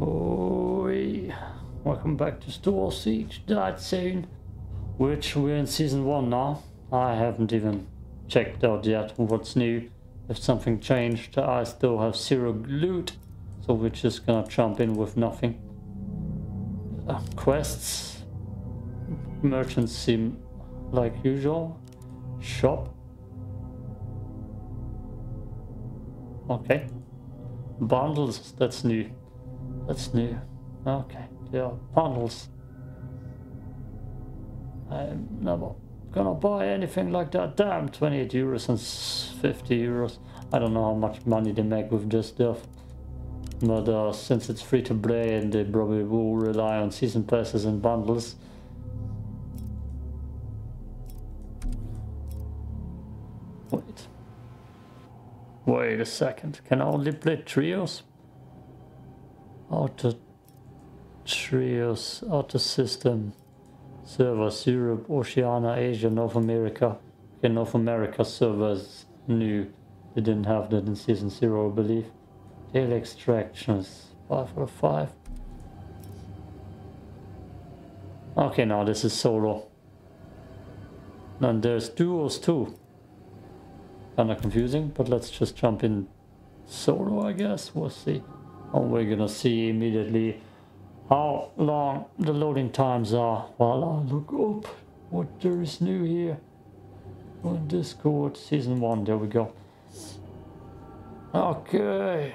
Oi. Welcome back to Starsiege: Deadzone, which we're in season 1 now. I haven't even checked out yet what's new. If something changed, I still have zero loot, so we're just gonna jump in with nothing. Quests, merchants seem like usual, shop. Okay. Bundles, that's new. That's new. Okay, there are bundles. I'm never gonna buy anything like that. Damn, 28 euros and 50 euros. I don't know how much money they make with this stuff. But since it's free to play and they probably will rely on season passes and bundles. Wait a second, can I only play trios? Auto trios, auto system, servers, Europe, Oceania, Asia, North America. Okay, North America servers new. They didn't have that in season 0, I believe. Daily extractions, 5 out of 5. Okay, now this is solo. Then there's duos too. Kinda confusing, but let's just jump in solo, I guess. We'll see. And we're gonna see immediately how long the loading times are while I look up what there is new here on Discord. Season 1, there we go. Okay.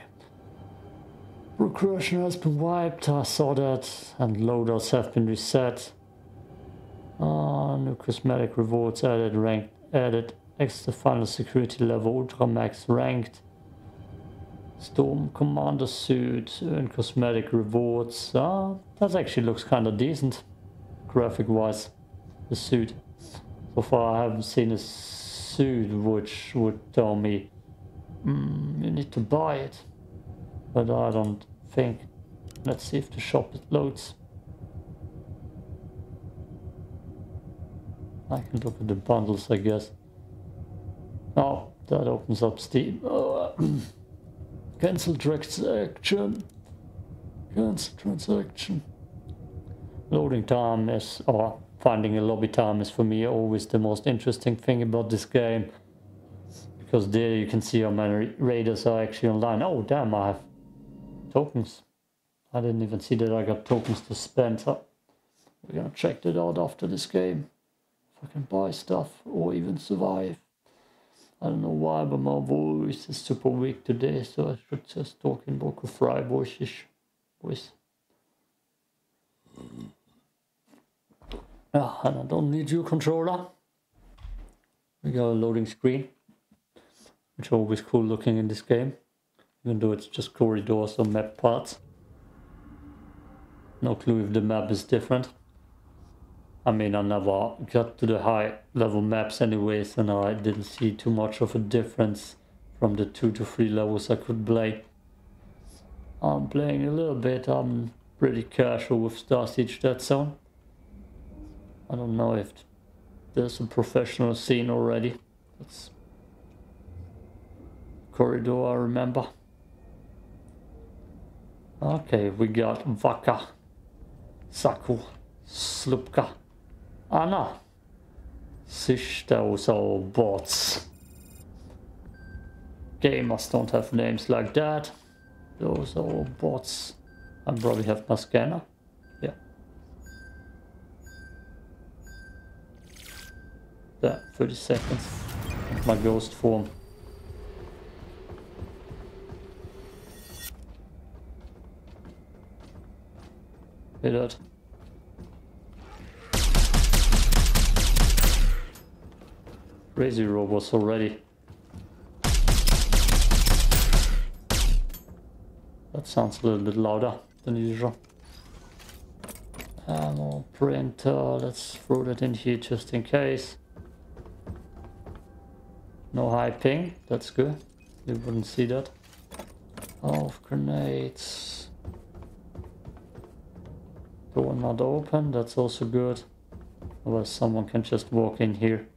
Progression has been wiped, I saw that, and loaders have been reset. New cosmetic rewards added, rank added. Extra final security level, ultra max ranked, storm commander suit, and cosmetic rewards. That actually looks kind of decent graphic wise, the suit. So far I haven't seen a suit which would tell me you need to buy it, but I don't think. Let's see if the shop loads. I can look at the bundles, I guess. Oh, that opens up Steam. Cancel transaction. Cancel transaction. Loading time is, or finding a lobby time is for me always the most interesting thing about this game. Because there you can see how many raiders are actually online. Oh damn, I have tokens. I didn't even see that I got tokens to spend. So we're gonna check that out after this game. If I can buy stuff or even survive. I don't know why, but my voice is super weak today, so I should just talk in vocal fry voice-ish. And I don't need your controller. We got a loading screen, which is always cool looking in this game, even though it's just corridors or map parts. No clue if the map is different. I mean, I never got to the high level maps anyways, and I didn't see too much of a difference from the 2 to 3 levels I could play. I'm playing a little bit, I'm pretty casual with Starsiege Deadzone. I don't know if there's a professional scene already. That's corridor I remember. Okay, we got Vaka, Saku, Slupka. Anna, Sish, those are bots. Gamers don't have names like that. Those are bots. I probably have my scanner. Yeah. There, 30 seconds. My ghost form. Hit it. Crazy robots already. That sounds a little bit louder than usual. Ammo, printer, let's throw that in here just in case. No high ping, that's good. You wouldn't see that. Oh, grenades. Door not open, that's also good. Otherwise someone can just walk in here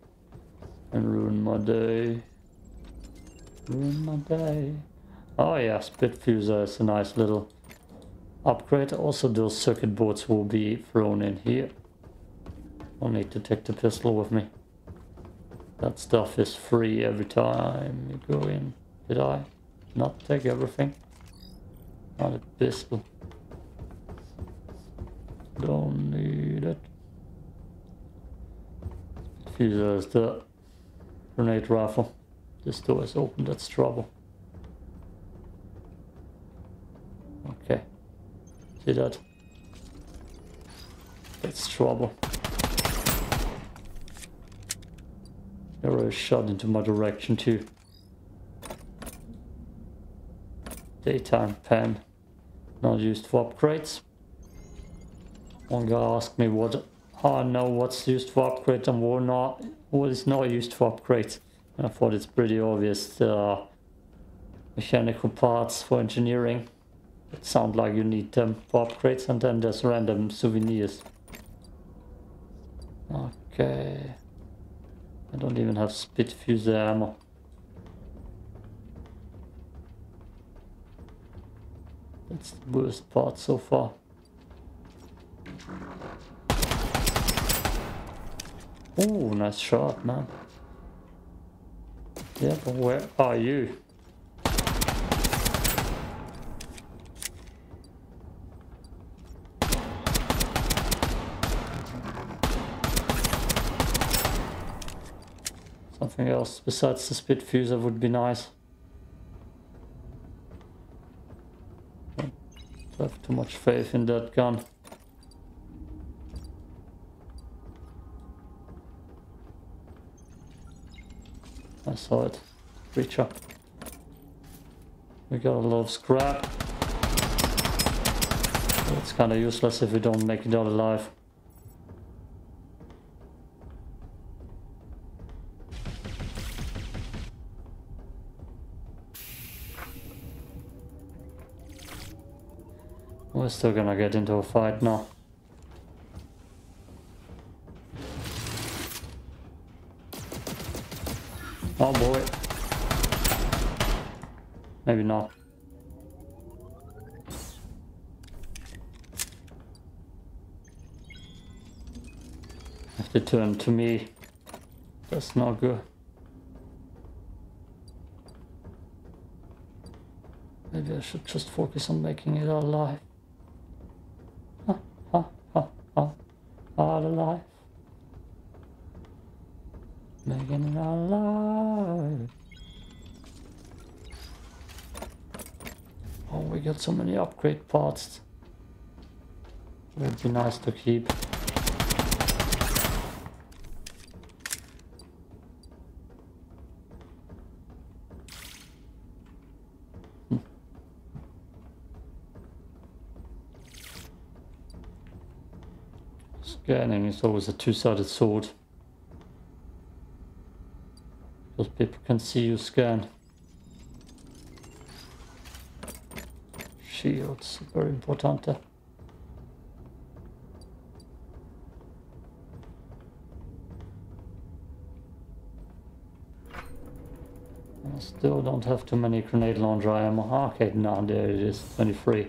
and ruin my day. Oh yeah, spit fuser is a nice little upgrade. Also, those circuit boards will be thrown in here. I'll need to take the pistol with me. That stuff is free every time you go in. Did I not take everything? Not a pistol. Don't need it. There's the grenade rifle. This door is open, that's trouble. Okay. See that? That's trouble. Arrow shot into my direction too. Daytime pen. Not used for upgrades. One guy asked me what I know what's used for upgrades and what is not used for upgrades. And I thought it's pretty obvious. The mechanical parts for engineering. It sounds like you need them for upgrades, and then there's random souvenirs. Okay. I don't even have Spitfuse ammo. That's the worst part so far. Oh, nice shot, man. Yeah, but where are you? Something else besides the Spitfuser would be nice. Don't have too much faith in that gun. I saw it. Creature. We got a lot of scrap. It's kind of useless if we don't make it out alive. We're still gonna get into a fight now. Oh boy. Maybe not. Have to turn to me. That's not good. Maybe I should just focus on making it alive. Out alive, making it alive. Oh, we got so many upgrade parts. It would be nice to keep. Scanning is always a two-sided sword. Because people can see you scan. Shields, very important. I still don't have too many grenade launcher ammo. Okay, now there it is, 23.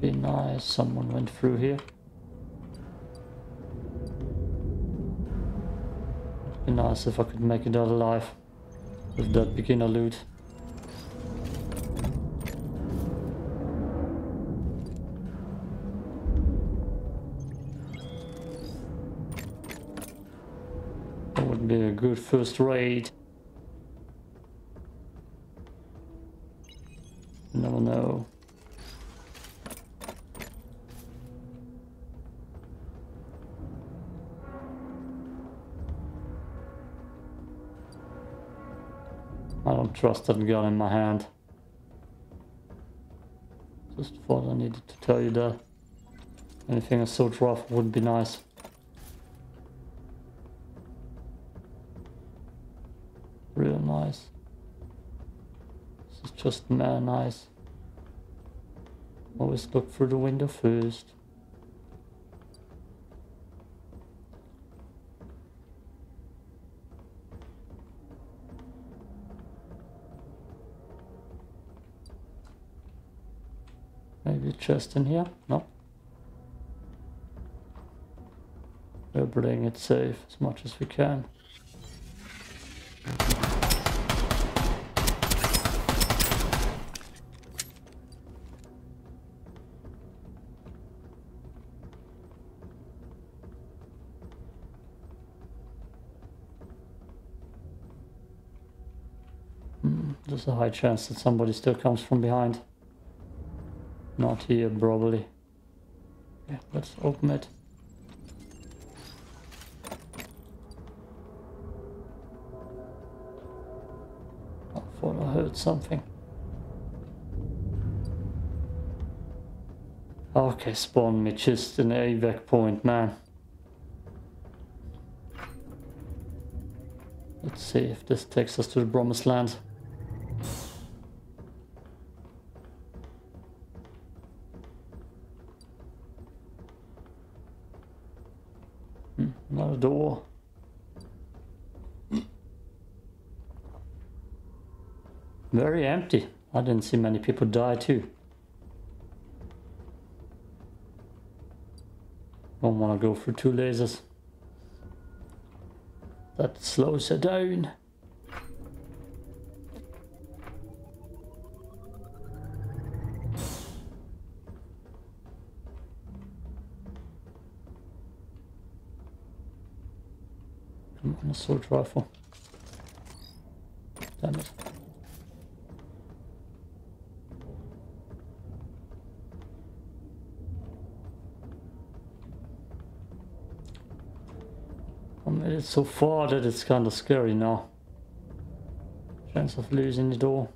Be nice, someone went through here. It'd be nice if I could make it out alive with that beginner loot. That would be a good first raid. You never know. I don't trust that gun in my hand. Just thought I needed to tell you that. Anything assault rifle would be nice. Real nice. This is just mad nice. Always look through the window first. Maybe chest in here? No. We're playing it safe as much as we can. There's a high chance that somebody still comes from behind. Not here, probably. Yeah, let's open it. I thought I heard something. Okay, spawn me just an evac point, man. Let's see if this takes us to the promised land. Another door. Very empty. I didn't see many people die too. Don't want to go for two lasers. That slows her down. Assault rifle. Damn it. I made it so far that it's kind of scary now. Chance of losing the door.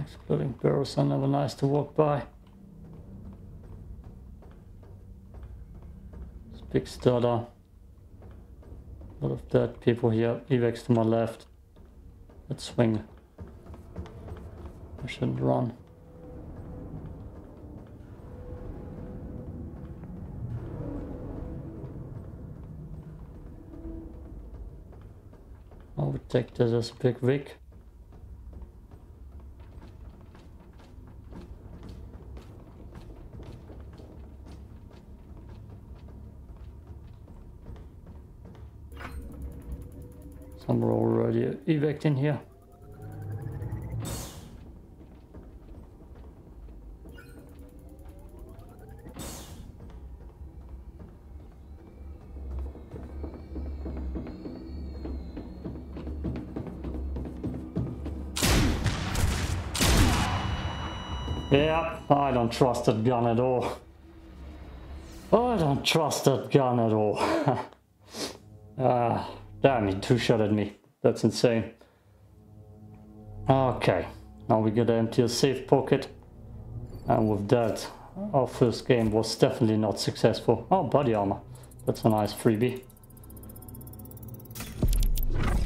Exploding barrels are never nice to walk by. It's a big stutter. A lot of dead people here. Evacs to my left. Let's swing. I shouldn't run. I would take this as a big rig. Some are already evac in here. Yeah, I don't trust that gun at all. I don't trust that gun at all. Damn, he two-shot at me. That's insane. Okay, now we gotta empty a safe pocket. And with that, our first game was definitely not successful. Oh, body armor. That's a nice freebie.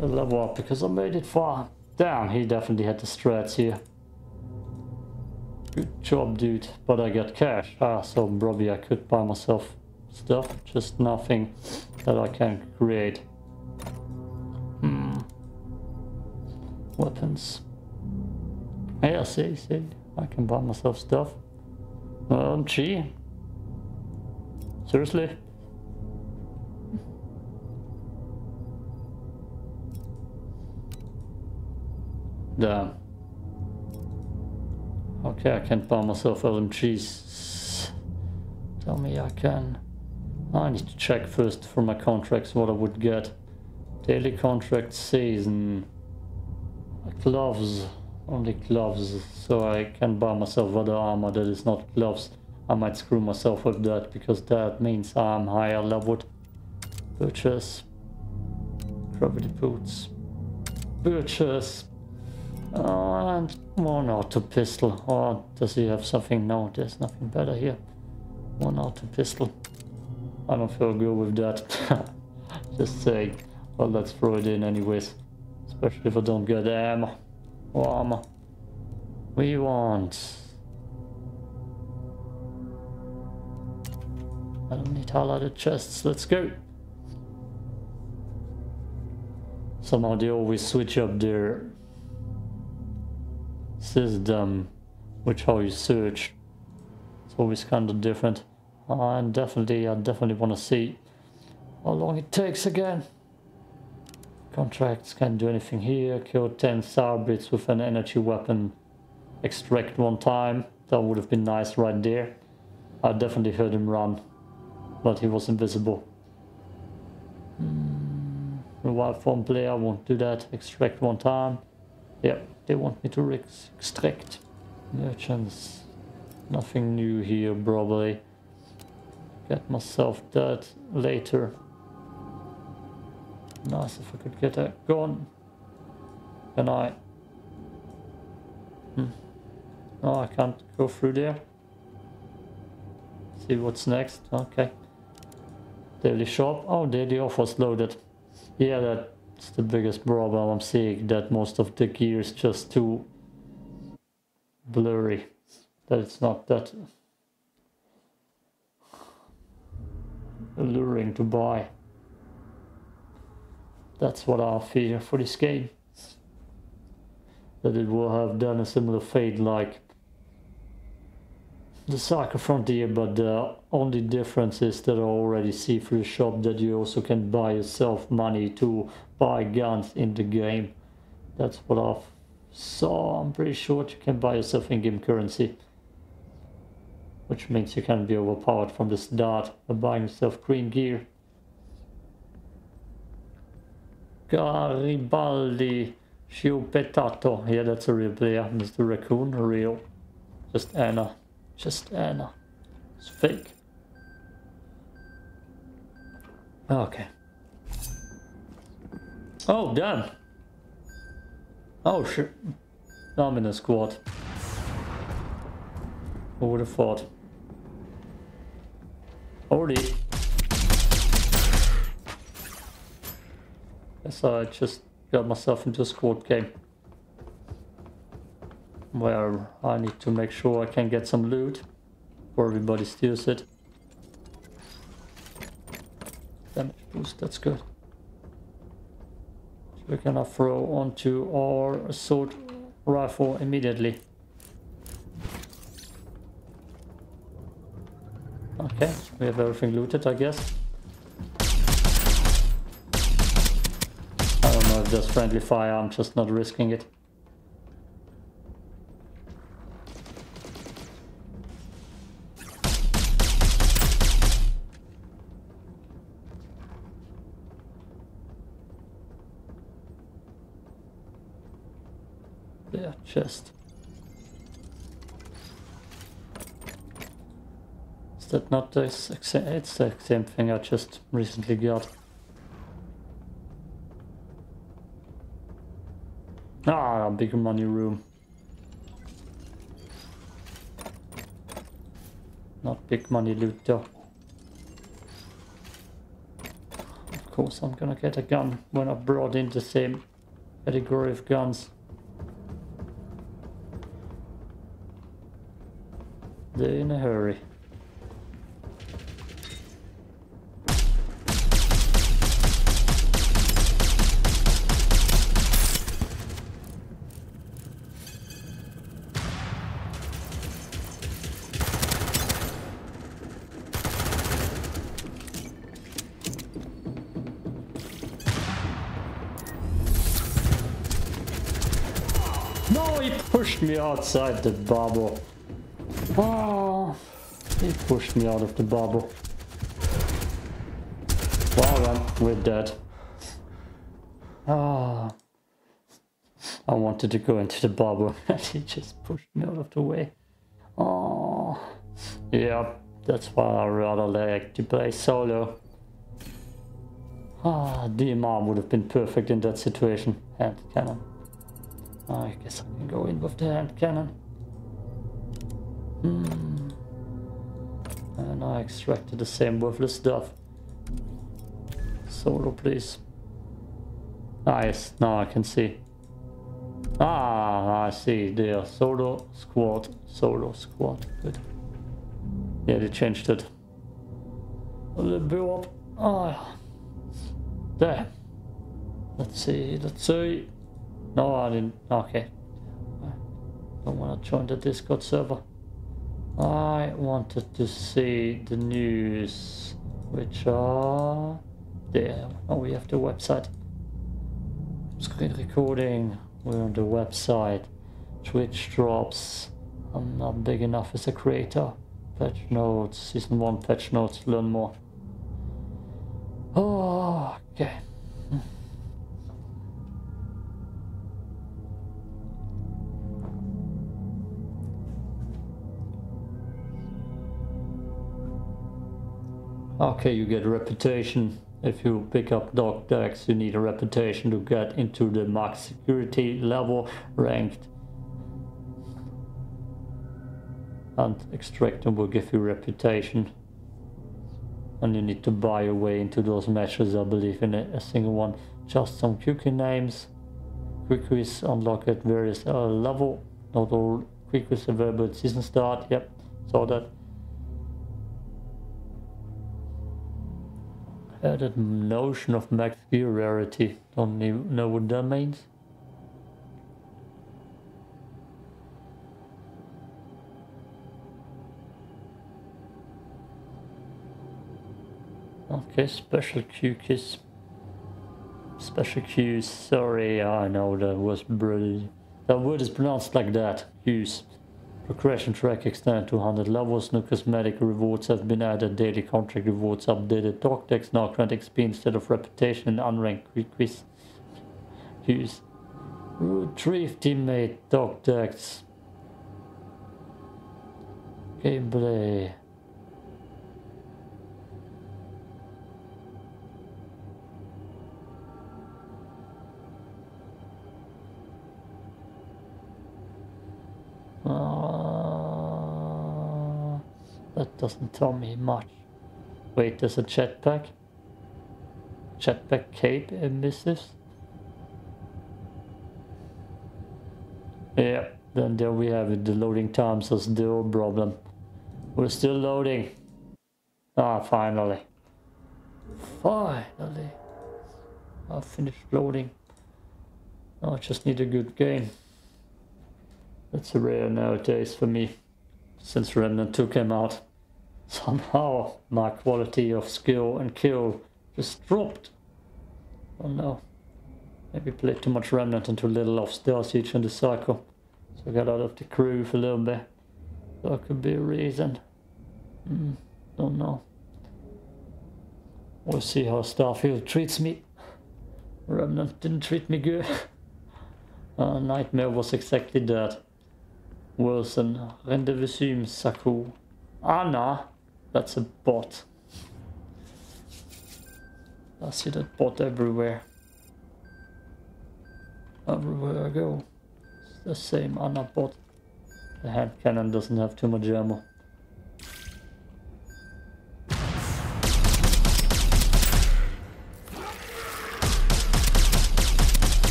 I'll level up because I made it far. Damn, he definitely had the strats here. Good job, dude. But I got cash. Ah, so probably I could buy myself stuff. Just nothing that I can create. Weapons. Yeah, see, I can buy myself stuff. Gee. Seriously? Damn. Okay, I can't buy myself LMGs. Tell me I can. I need to check first for my contracts what I would get. Daily contract season. Gloves, only gloves, so I can buy myself other armor that is not gloves. I might screw myself with that because that means I'm higher leveled. Purchase, gravity boots, purchase, and one auto pistol. Oh, does he have something? No, there's nothing better here. One auto pistol. I don't feel good with that. Just saying. Well, let's throw it in anyways. Especially if I don't get ammo or armor. We want I don't need all other chests. Let's go. Somehow they always switch up their system, which how you search. It's always kind of different. I definitely want to see how long it takes again. Contracts can't do anything here. Kill 10 Starbrits with an energy weapon. Extract one time. That would have been nice right there. I definitely heard him run, but he was invisible. Revive one player, won't do that. Extract one time. Yep, they want me to extract. Merchants. Nothing new here, probably. Get myself that later. Nice if I could get that gone. Can I? No, I can't go through there. See what's next. Okay. Daily shop. Oh, daily offers loaded. Yeah, that's the biggest problem I'm seeing, that most of the gear is just too blurry. That it's not that alluring to buy. That's what I fear for this game. That it will have done a similar fate like The Cycle Frontier, but the only difference is that I already see through the shop that you also can buy yourself money to buy guns in the game. That's what I saw. I'm pretty sure you can buy yourself in-game currency, which means you can be overpowered from the start by buying yourself green gear. Garibaldi Sciupetato. Yeah, that's a real player. Mr. Raccoon, real. Just Anna. Just Anna. It's fake. Okay. Oh, damn. Oh, shit. I'm in a squad. Who would have thought? Already. So I just got myself into a squad game where I need to make sure I can get some loot before everybody steals it. Damage boost, that's good. So we're gonna throw onto our assault rifle immediately. Okay, we have everything looted, I guess. Just friendly fire, I'm just not risking it. Yeah, chest. Is that not the same thing I just recently got? Ah, bigger money room. Not big money loot though. Of course I'm gonna get a gun when I brought in the same category of guns. They're in a hurry. Me outside the bubble. Oh, he pushed me out of the bubble. Well, then, we're dead. Ah, I wanted to go into the bubble and he just pushed me out of the way. Oh, yeah, that's why I rather like to play solo. Ah, DMR would have been perfect in that situation. Hand cannon. I guess I can go in with the hand cannon. And I extracted the same worthless stuff. Solo, please. Nice, now I can see. Ah, I see there. Solo, squad, solo, squad. Good. Yeah, they changed it. a little build up. Oh, there. Let's see. No, I didn't. Okay. I don't want to join the Discord server. I wanted to see the news, which are there. Oh, we have the website. Screen recording. We're on the website. Twitch drops. I'm not big enough as a creator. Patch notes. Season 1 patch notes. Learn more. Oh, okay. Okay, you get a reputation. If you pick up dog tags, you need a reputation to get into the max security level ranked. And extract them will give you reputation. And you need to buy your way into those matches, I believe, in a single one. Just some quickie names. Quickies unlock at various level. Not all quickies available at season start. Yep, saw that. Added notion of max gear rarity. Don't even know what that means. Okay, special cues. Special cues. Sorry, I know that was brilliant. That word is pronounced like that. Cues. Progression track extended to 100 levels, new cosmetic rewards have been added, daily contract rewards updated, talk decks now grant XP instead of reputation and unranked quiz. Use. Retrieve teammate talk decks. Gameplay. That doesn't tell me much. Wait, there's a jetpack? Jetpack cape and missives? Yeah, then there we have it. The loading times are still a problem. We're still loading. Ah, finally. Finally. I finished loading. I just need a good game. That's rare nowadays for me, since Remnant 2 came out. Somehow my quality of skill and kill just dropped. Oh no. Maybe played too much Remnant and too little of Starsiege and The Cycle. So I got out of the groove a little bit. That could be a reason. Don't know. We'll see how Starfield treats me. Remnant didn't treat me good. Nightmare was exactly that. Wilson, Rendevisum, Saku, Anna, that's a bot. I see that bot everywhere. Everywhere I go. It's the same Anna bot. The hand cannon doesn't have too much ammo.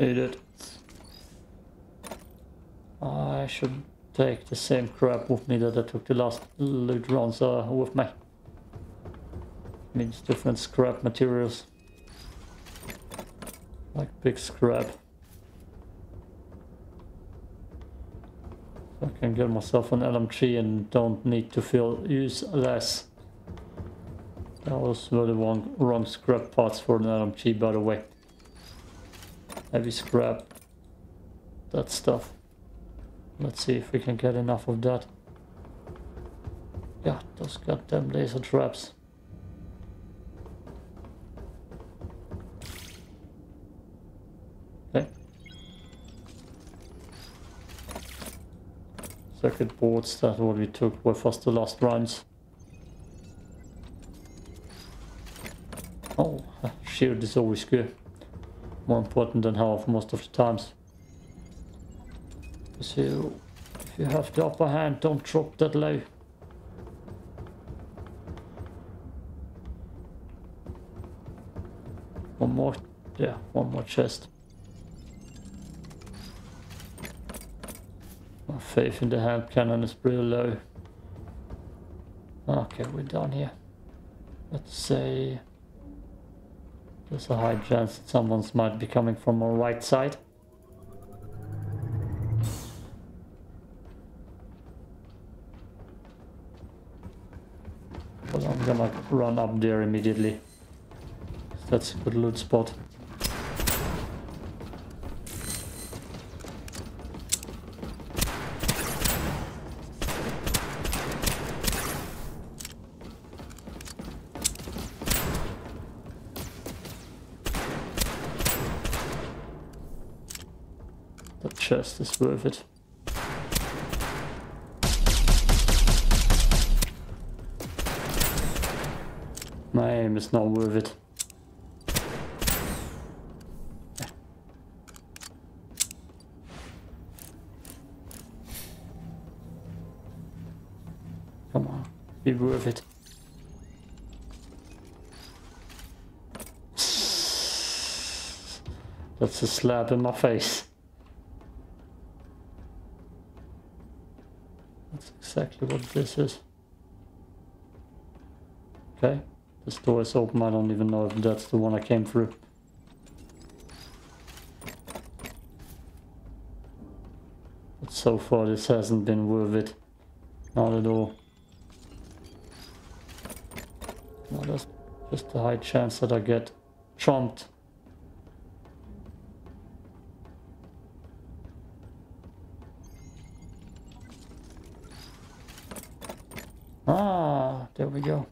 Idiot. I should take the same crap with me that I took the last loot rounds with me. Means different scrap materials. Like big scrap. I can get myself an LMG and don't need to feel useless. Those were the wrong scrap parts for an LMG, by the way. Heavy scrap. That stuff. Let's see if we can get enough of that. God, those goddamn laser traps. Okay. Circuit boards, that's what we took with us the last rounds. Oh, shield is always good. More important than health most of the times. So, if you have the upper hand, don't drop that low. One more chest. My faith in the hand cannon is pretty low. Okay, we're down here. Let's say there's a high chance that someone's might be coming from our right side. But I'm gonna run up there immediately. That's a good loot spot. Chest is worth it. My aim is not worth it. Come on, be worth it. That's a slap in my face. Exactly what this is. Okay, this door is open. I don't even know if that's the one I came through. But so far this hasn't been worth it. Not at all. No, that's just a high chance that I get chomped. There we go.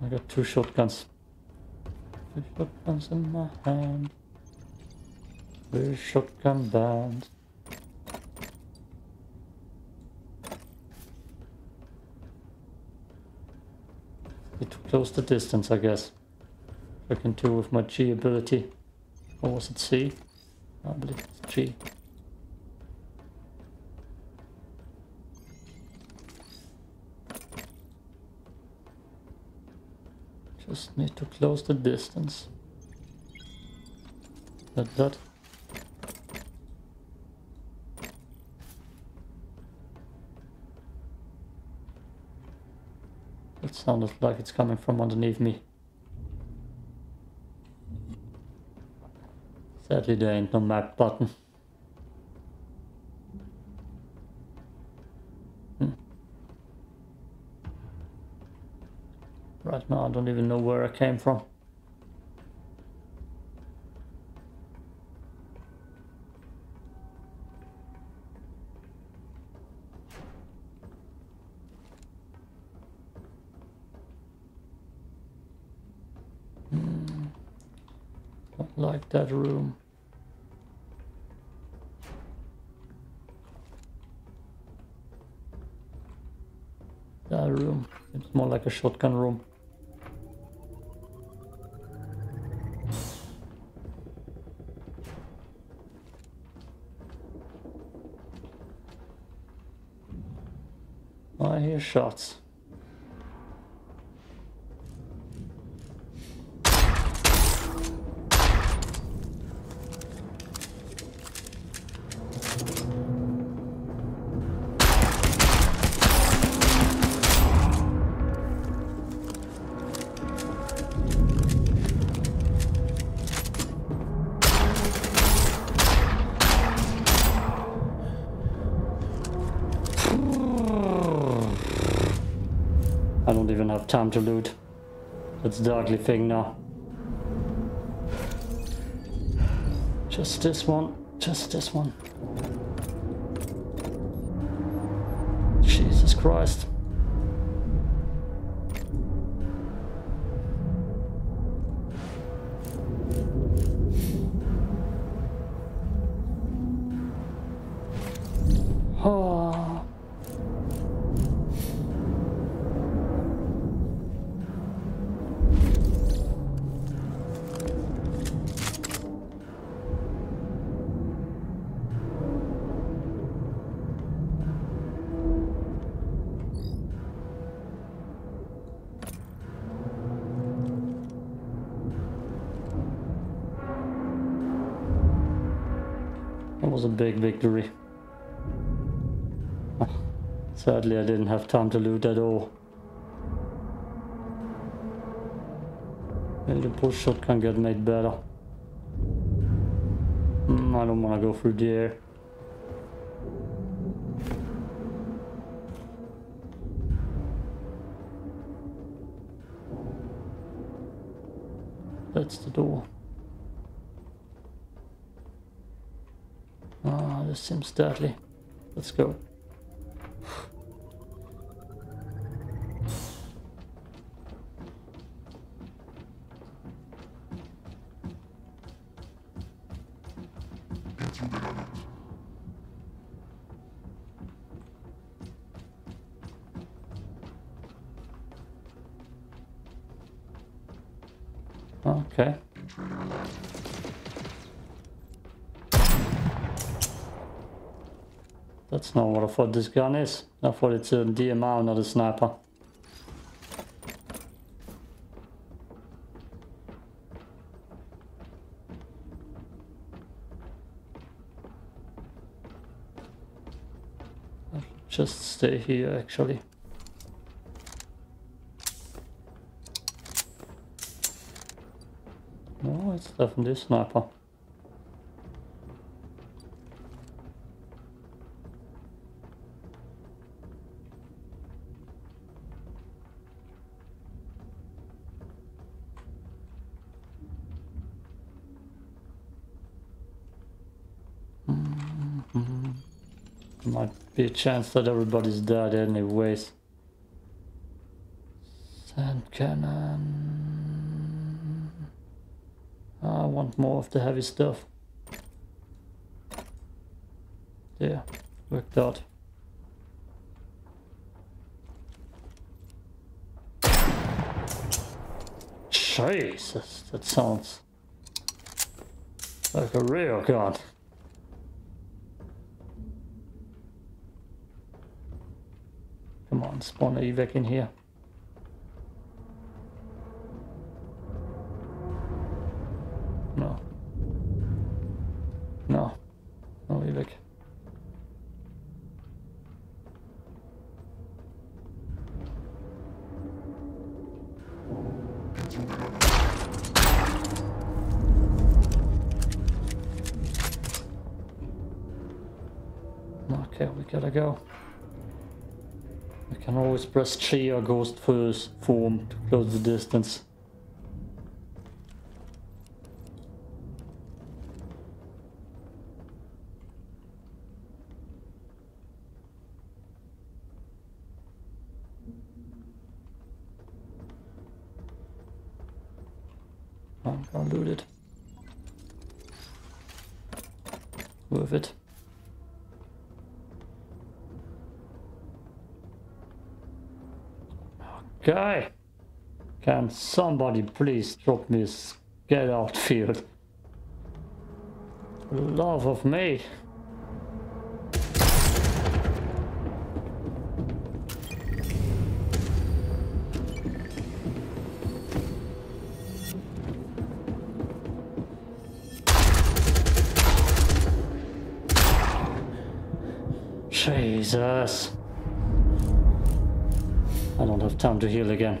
I got two shotguns. Two shotguns in my hand. We're shotgun bound. It closed the distance, I guess. I can do with my G ability. Or was it C? I believe it's G. Just need to close the distance. Like that. That sounded like it's coming from underneath me. Sadly, there ain't no map button. Right now, I don't even know where I came from. Don't like that room. That room. It's more like a shotgun room. I hear shots. Time to loot. That's the ugly thing now. Just this one. Just this one. Jesus Christ. was a big victory. Sadly, I didn't have time to loot at all. Maybe the push shot can get made better. I don't want to go through the air. That's the door. Ah, this seems deadly. Let's go. Okay. That's not what I thought this gun is. I thought it's a DMR, not a sniper. I'll just stay here actually. Definitely sniper. Might be a chance that everybody's dead anyways. Sand cannon. I want more of the heavy stuff. Yeah, worked out. Jesus, that sounds like a real gun. Come on, spawn an evac in here. Press G or ghost first form to close the distance. I'm gonna loot it. Worth it. Okay, can somebody please drop me a get out field? Love of me. Jesus. I don't have time to heal again.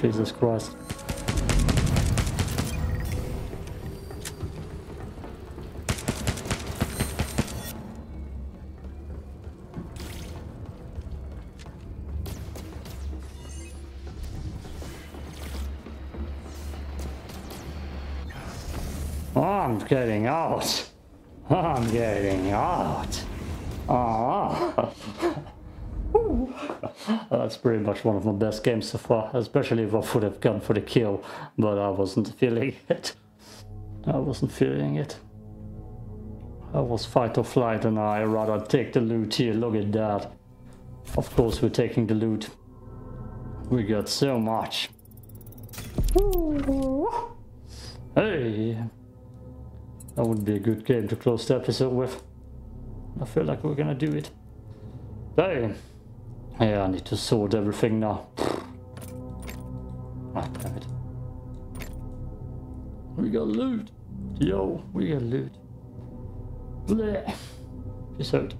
Jesus Christ. Jesus Christ. I'm getting out. I'm getting out. Oh. That's pretty much one of my best games so far, especially if I would have gone for the kill, but I wasn't feeling it. I was fight or flight and I rather take the loot here, look at that. Of course we're taking the loot. We got so much. Hey! That would be a good game to close the episode with. I feel like we're gonna do it. Hey! Yeah, I need to sort everything now. Ah, damn it. We got loot! Yo, we got loot. Blech. Peace out.